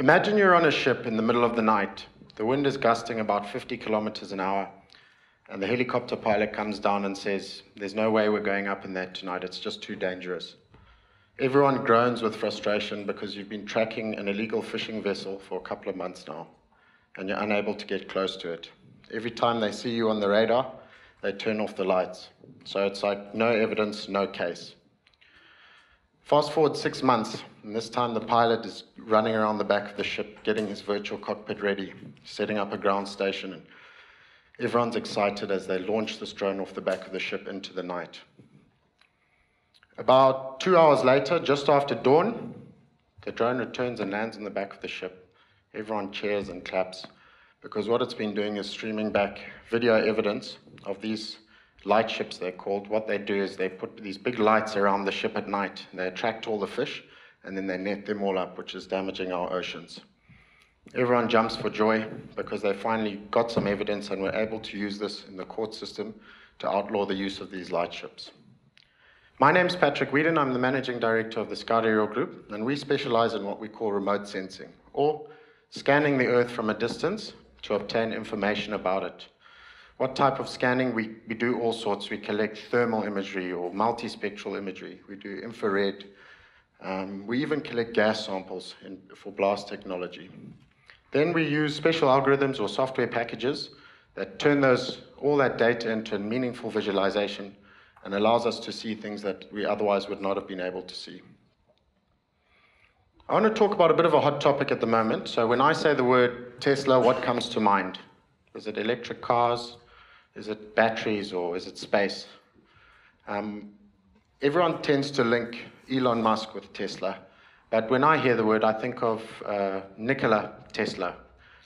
Imagine you're on a ship in the middle of the night. The wind is gusting about 50 kilometers an hour, and the helicopter pilot comes down and says, "There's no way we're going up in that tonight. It's just too dangerous." Everyone groans with frustration because you've been tracking an illegal fishing vessel for a couple of months now, and you're unable to get close to it. Every time they see you on the radar, they turn off the lights. So it's like no evidence, no case. Fast forward 6 months, and this time the pilot is running around the back of the ship, getting his virtual cockpit ready, setting up a ground station, and everyone's excited as they launch this drone off the back of the ship into the night. About 2 hours later, just after dawn, the drone returns and lands on the back of the ship. Everyone cheers and claps, because what it's been doing is streaming back video evidence of these light ships, they're called. What they do is they put these big lights around the ship at night. They attract all the fish, and then they net them all up, which is damaging our oceans. Everyone jumps for joy because they finally got some evidence and were able to use this in the court system to outlaw the use of these light ships. My name's Patrick Weeden. I'm the Managing Director of the Scott Aerial Group, and we specialize in what we call remote sensing, or scanning the Earth from a distance to obtain information about it. What type of scanning? We do all sorts. We collect thermal imagery or multispectral imagery. We do infrared. We even collect gas samples for blast technology. Then we use special algorithms or software packages that turn all that data into a meaningful visualization and allows us to see things that we otherwise would not have been able to see. I want to talk about a bit of a hot topic at the moment. So when I say the word Tesla, what comes to mind? Is it electric cars? Is it batteries, or is it space? Everyone tends to link Elon Musk with Tesla, but when I hear the word, I think of Nikola Tesla,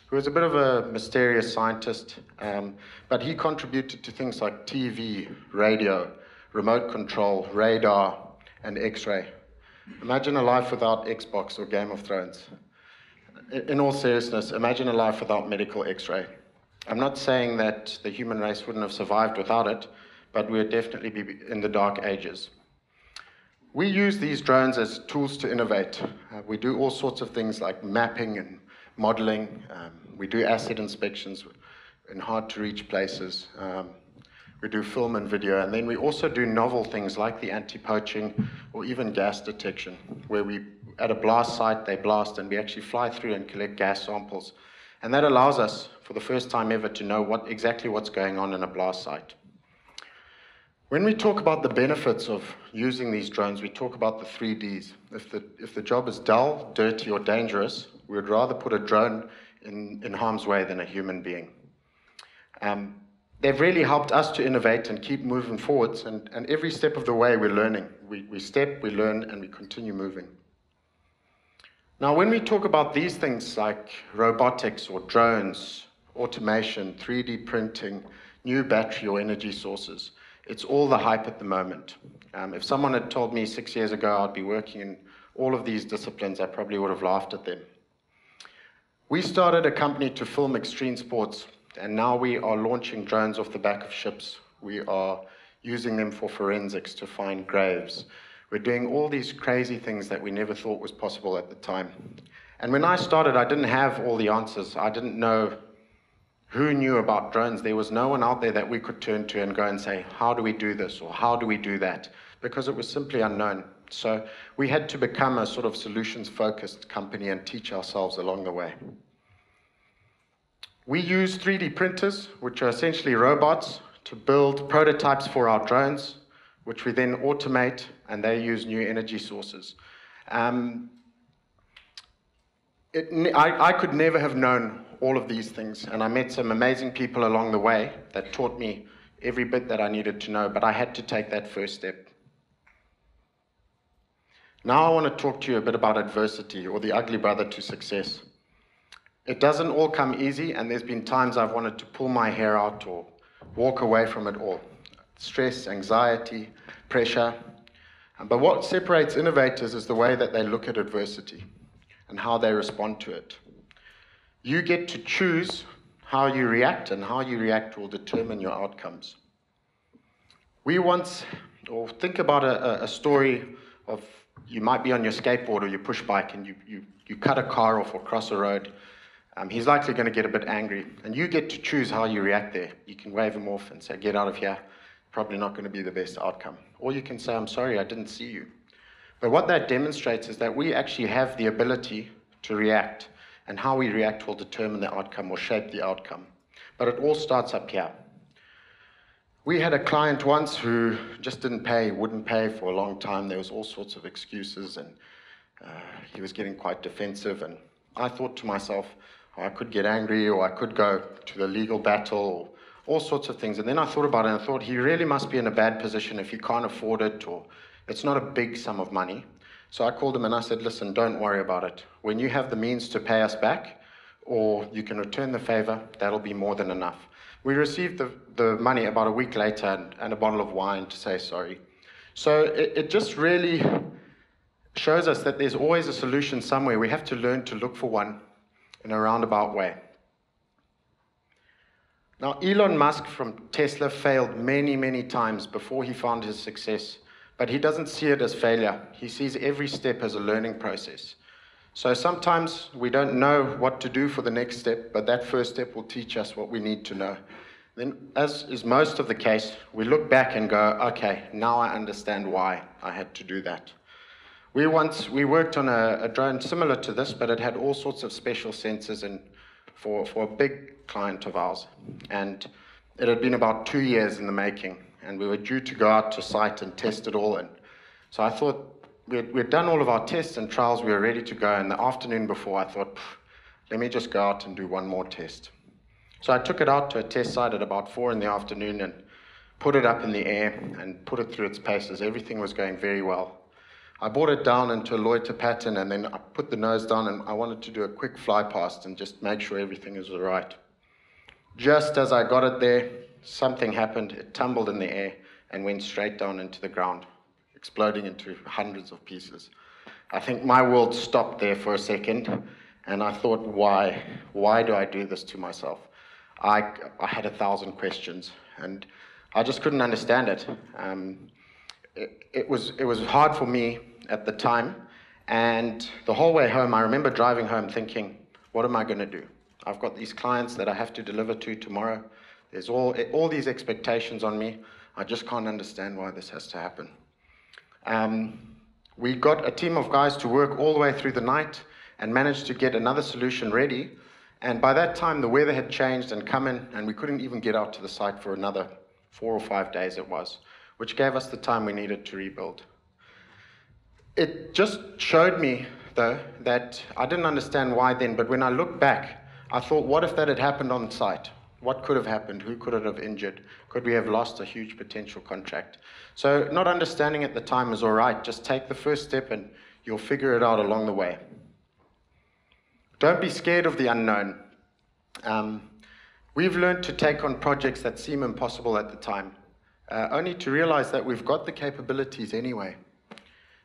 who was a bit of a mysterious scientist, but he contributed to things like TV, radio, remote control, radar, and X-ray. Imagine a life without Xbox or Game of Thrones. In all seriousness, imagine a life without medical X-ray. I'm not saying that the human race wouldn't have survived without it, but we would definitely be in the dark ages. We use these drones as tools to innovate. We do all sorts of things like mapping and modeling. We do asset inspections in hard-to-reach places. We do film and video, and then we also do novel things like the anti-poaching or even gas detection, where we, at a blast site, they blast, and we actually fly through and collect gas samples. And that allows us, for the first time ever, to know exactly what's going on in a blast site. When we talk about the benefits of using these drones, we talk about the 3Ds. If the job is dull, dirty, or dangerous, we would rather put a drone in harm's way than a human being. They've really helped us to innovate and keep moving forwards, and every step of the way we're learning. We step, we learn, and we continue moving. Now, when we talk about these things like robotics or drones, automation, 3D printing, new battery or energy sources, it's all the hype at the moment. If someone had told me 6 years ago I'd be working in all of these disciplines, I probably would have laughed at them. We started a company to film extreme sports, and now we are launching drones off the back of ships. We are using them for forensics to find graves. We're doing all these crazy things that we never thought was possible at the time. And when I started, I didn't have all the answers. I didn't know who knew about drones. There was no one out there that we could turn to and go and say, how do we do this, or how do we do that? Because it was simply unknown. So we had to become a sort of solutions-focused company and teach ourselves along the way. We use 3D printers, which are essentially robots, to build prototypes for our drones, which we then automate, and they use new energy sources. I could never have known all of these things, and I met some amazing people along the way that taught me every bit that I needed to know, but I had to take that first step. Now I want to talk to you a bit about adversity, or the ugly brother to success. It doesn't all come easy, and there's been times I've wanted to pull my hair out or walk away from it all. Stress, anxiety, pressure. But what separates innovators is the way that they look at adversity and how they respond to it. You get to choose how you react, and how you react will determine your outcomes. We once, or think about a story of, you might be on your skateboard or your push bike, and you you cut a car off or cross a road, he's likely going to get a bit angry. And you get to choose how you react there. You can wave him off and say, get out of here. Probably not going to be the best outcome. Or you can say, I'm sorry, I didn't see you. But what that demonstrates is that we actually have the ability to react, and how we react will determine the outcome or shape the outcome. But it all starts up here. We had a client once who just didn't pay, wouldn't pay for a long time. There was all sorts of excuses, and he was getting quite defensive. And I thought to myself, oh, I could get angry, or I could go to the legal battle, or all sorts of things. And then I thought about it, and I thought, he really must be in a bad position if he can't afford it, or it's not a big sum of money. So I called him and I said, listen, don't worry about it. When you have the means to pay us back, or you can return the favor, that'll be more than enough. We received the money about a week later, and a bottle of wine to say sorry. So it just really shows us that there's always a solution somewhere. We have to learn to look for one in a roundabout way. Now, Elon Musk from Tesla failed many, many times before he found his success, but he doesn't see it as failure. He sees every step as a learning process. So sometimes we don't know what to do for the next step, but that first step will teach us what we need to know. Then, as is most of the case, we look back and go, okay, now I understand why I had to do that. We worked on a drone similar to this, but it had all sorts of special sensors and for a big client of ours. And it had been about 2 years in the making, and we were due to go out to site and test it all. And so I thought, we'd done all of our tests and trials, we were ready to go, and the afternoon before I thought, let me just go out and do one more test. So I took it out to a test site at about 4 in the afternoon and put it up in the air and put it through its paces. Everything was going very well. I brought it down into a Loiter pattern, and then I put the nose down, and I wanted to do a quick fly past and just make sure everything was all right. Just as I got it there, something happened. It tumbled in the air and went straight down into the ground, exploding into hundreds of pieces. I think my world stopped there for a second, and I thought, why? Why do I do this to myself? I had 1,000 questions, and I just couldn't understand it. It was hard for me at the time, and the whole way home, I remember driving home thinking, what am I going to do? I've got these clients that I have to deliver to tomorrow. There's all these expectations on me. I just can't understand why this has to happen. We got a team of guys to work all the way through the night and managed to get another solution ready. And by that time, the weather had changed and come in, and we couldn't even get out to the site for another 4 or 5 days it was, which gave us the time we needed to rebuild. It just showed me, though, that I didn't understand why then, but when I look back, I thought, what if that had happened on site? What could have happened? Who could it have injured? Could we have lost a huge potential contract? So not understanding at the time is all right. Just take the first step and you'll figure it out along the way. Don't be scared of the unknown. We've learned to take on projects that seem impossible at the time, only to realize that we've got the capabilities anyway.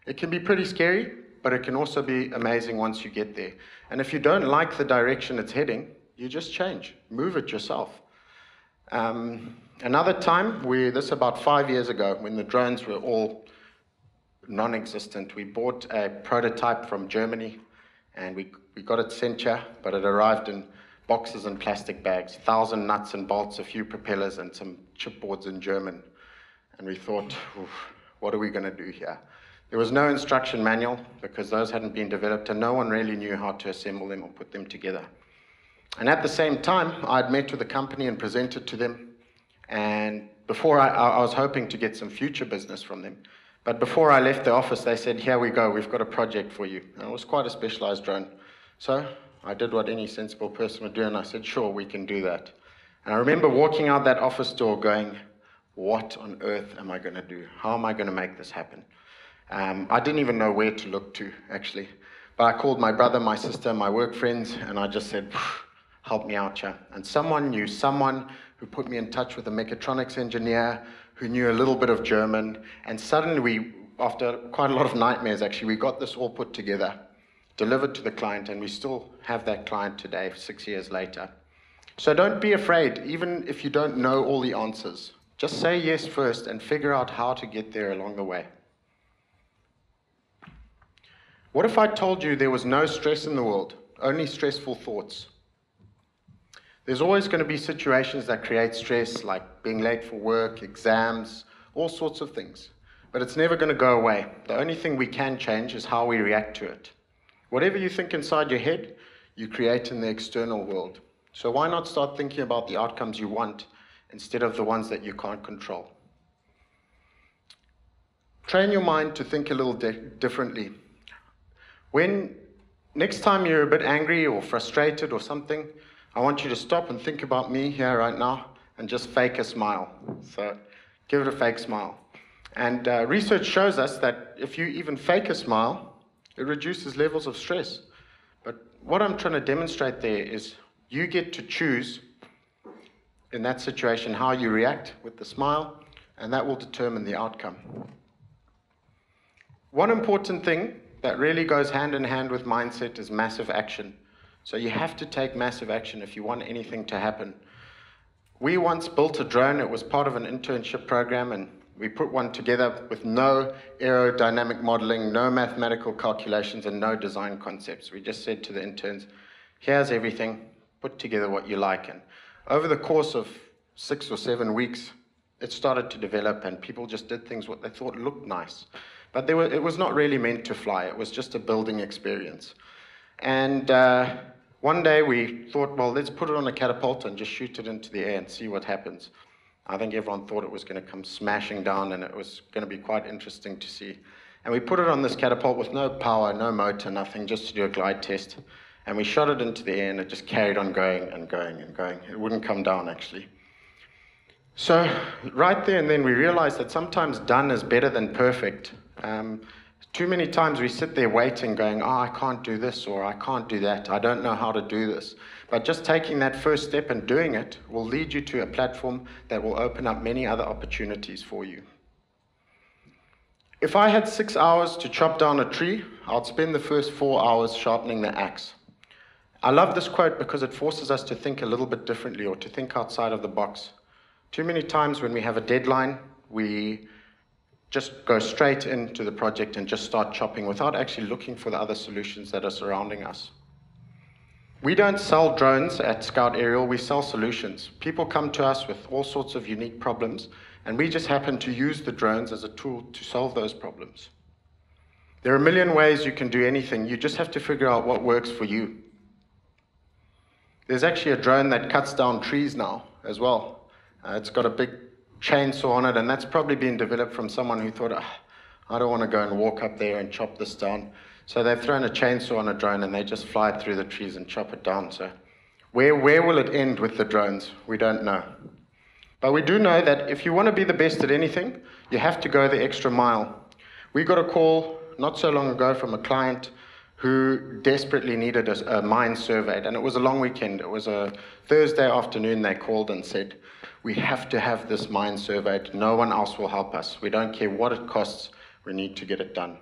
It can be pretty scary, but it can also be amazing once you get there. And if you don't like the direction it's heading, you just change, move it yourself. Another time, this about 5 years ago, when the drones were all non-existent, we bought a prototype from Germany, and we got it sent here, but it arrived in boxes and plastic bags, 1,000 nuts and bolts, a few propellers, and some chipboards in German. And we thought, what are we gonna do here? There was no instruction manual, because those hadn't been developed, and no one really knew how to assemble them or put them together. And at the same time, I'd met with the company and presented to them. And before I was hoping to get some future business from them. But before I left the office, they said, here we go, we've got a project for you. And it was quite a specialized drone. So I did what any sensible person would do, and I said, sure, we can do that. And I remember walking out that office door going, what on earth am I going to do? How am I going to make this happen? I didn't even know where to look to, actually. But I called my brother, my sister, my work friends, and I just said, help me out here. And someone knew someone who put me in touch with a mechatronics engineer who knew a little bit of German. And suddenly we, after quite a lot of nightmares actually, we got this all put together, delivered to the client, and we still have that client today, 6 years later. So don't be afraid, even if you don't know all the answers. Just say yes first and figure out how to get there along the way. What if I told you there was no stress in the world, only stressful thoughts? There's always going to be situations that create stress, like being late for work, exams, all sorts of things. But it's never going to go away. The only thing we can change is how we react to it. Whatever you think inside your head, you create in the external world. So why not start thinking about the outcomes you want instead of the ones that you can't control? Train your mind to think a little differently. When next time you're a bit angry or frustrated or something, I want you to stop and think about me here right now and just fake a smile. So give it a fake smile. And research shows us that if you even fake a smile, it reduces levels of stress. But what I'm trying to demonstrate there is you get to choose in that situation how you react with the smile, and that will determine the outcome. One important thing that really goes hand in hand with mindset is massive action. So you have to take massive action if you want anything to happen. We once built a drone. It was part of an internship program, and we put one together with no aerodynamic modeling, no mathematical calculations, and no design concepts. We just said to the interns, here's everything, put together what you like. And over the course of 6 or 7 weeks, it started to develop, and people just did things what they thought looked nice. But it was not really meant to fly. It was just a building experience. And one day we thought, well, let's put it on a catapult and just shoot it into the air and see what happens. I think everyone thought it was going to come smashing down, and it was going to be quite interesting to see. And we put it on this catapult with no power, no motor, nothing, just to do a glide test. And we shot it into the air, and it just carried on going and going and going. It wouldn't come down, actually. So right there and then we realized that sometimes done is better than perfect. Too many times we sit there waiting, going, oh, I can't do this, or I can't do that, I don't know how to do this. But just taking that first step and doing it will lead you to a platform that will open up many other opportunities for you. If I had 6 hours to chop down a tree, I'd spend the first 4 hours sharpening the axe. I love this quote because it forces us to think a little bit differently, or to think outside of the box. Too many times when we have a deadline, we just go straight into the project and just start chopping without actually looking for the other solutions that are surrounding us. We don't sell drones at Scout Aerial, we sell solutions. People come to us with all sorts of unique problems, and we just happen to use the drones as a tool to solve those problems. There are a million ways you can do anything, you just have to figure out what works for you. There's actually a drone that cuts down trees now as well. It's got a big chainsaw on it, and that's probably been developed from someone who thought, oh, I don't want to go and walk up there and chop this down. So they've thrown a chainsaw on a drone and they just fly it through the trees and chop it down. So where will it end with the drones? We don't know. But we do know that if you want to be the best at anything, you have to go the extra mile. We got a call not so long ago from a client who desperately needed a mine surveyed, and it was a long weekend. It was a Thursday afternoon they called and said, we have to have this mine surveyed, no one else will help us. We don't care what it costs, we need to get it done.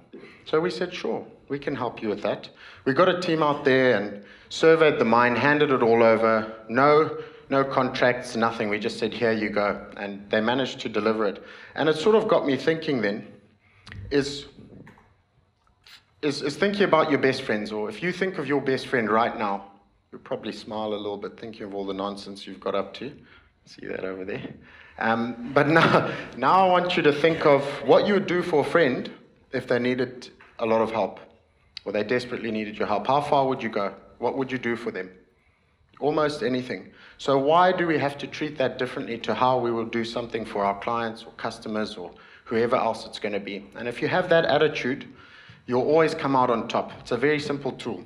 So we said, sure, we can help you with that. We got a team out there and surveyed the mine, handed it all over, no contracts, nothing. We just said, here you go, and they managed to deliver it. And it sort of got me thinking then, is thinking about your best friends, or if you think of your best friend right now, you'll probably smile a little bit thinking of all the nonsense you've got up to. See that over there? But now I want you to think of what you would do for a friend if they needed a lot of help, or they desperately needed your help. How far would you go? What would you do for them? Almost anything. So why do we have to treat that differently to how we will do something for our clients or customers or whoever else it's going to be? And if you have that attitude, you'll always come out on top. It's a very simple tool.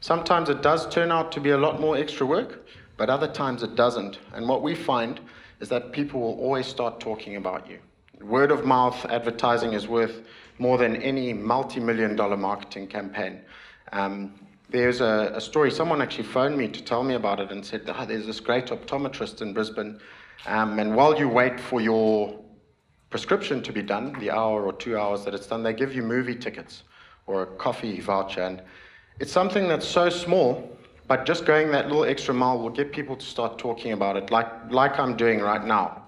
Sometimes it does turn out to be a lot more extra work, but other times it doesn't. And what we find is that people will always start talking about you. Word of mouth advertising is worth more than any multi-million-dollar marketing campaign. There's a story, someone actually phoned me to tell me about it and said, oh, there's this great optometrist in Brisbane, and while you wait for your prescription to be done, the hour or 2 hours that it's done, they give you movie tickets or a coffee voucher. And it's something that's so small, but just going that little extra mile will get people to start talking about it, like I'm doing right now.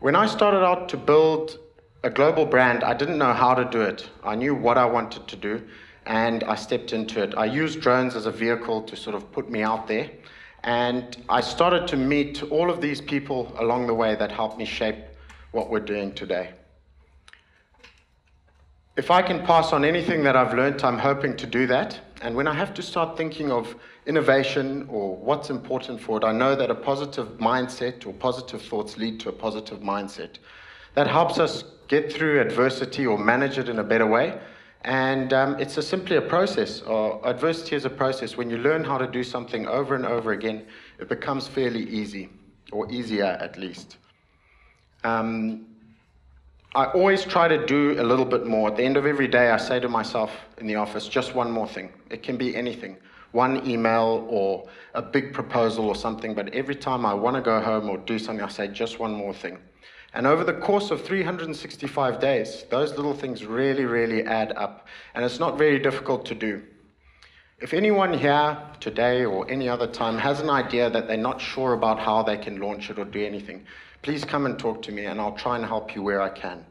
When I started out to build a global brand, I didn't know how to do it. I knew what I wanted to do, and I stepped into it. I used drones as a vehicle to sort of put me out there. And I started to meet all of these people along the way that helped me shape what we're doing today. If I can pass on anything that I've learned, I'm hoping to do that. And when I have to start thinking of innovation or what's important for it, I know that a positive mindset or positive thoughts lead to a positive mindset. That helps us get through adversity or manage it in a better way. And it's simply a process. Adversity is a process. When you learn how to do something over and over again, it becomes fairly easy, or easier at least. I always try to do a little bit more. At the end of every day, I say to myself in the office, just one more thing. It can be anything. One email or a big proposal or something. But every time I want to go home or do something, I say just one more thing. And over the course of 365 days, those little things really, really add up. And it's not very difficult to do. If anyone here today or any other time has an idea that they're not sure about how they can launch it or do anything, please come and talk to me and I'll try and help you where I can.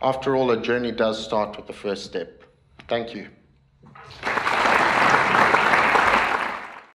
After all, a journey does start with the first step. Thank you.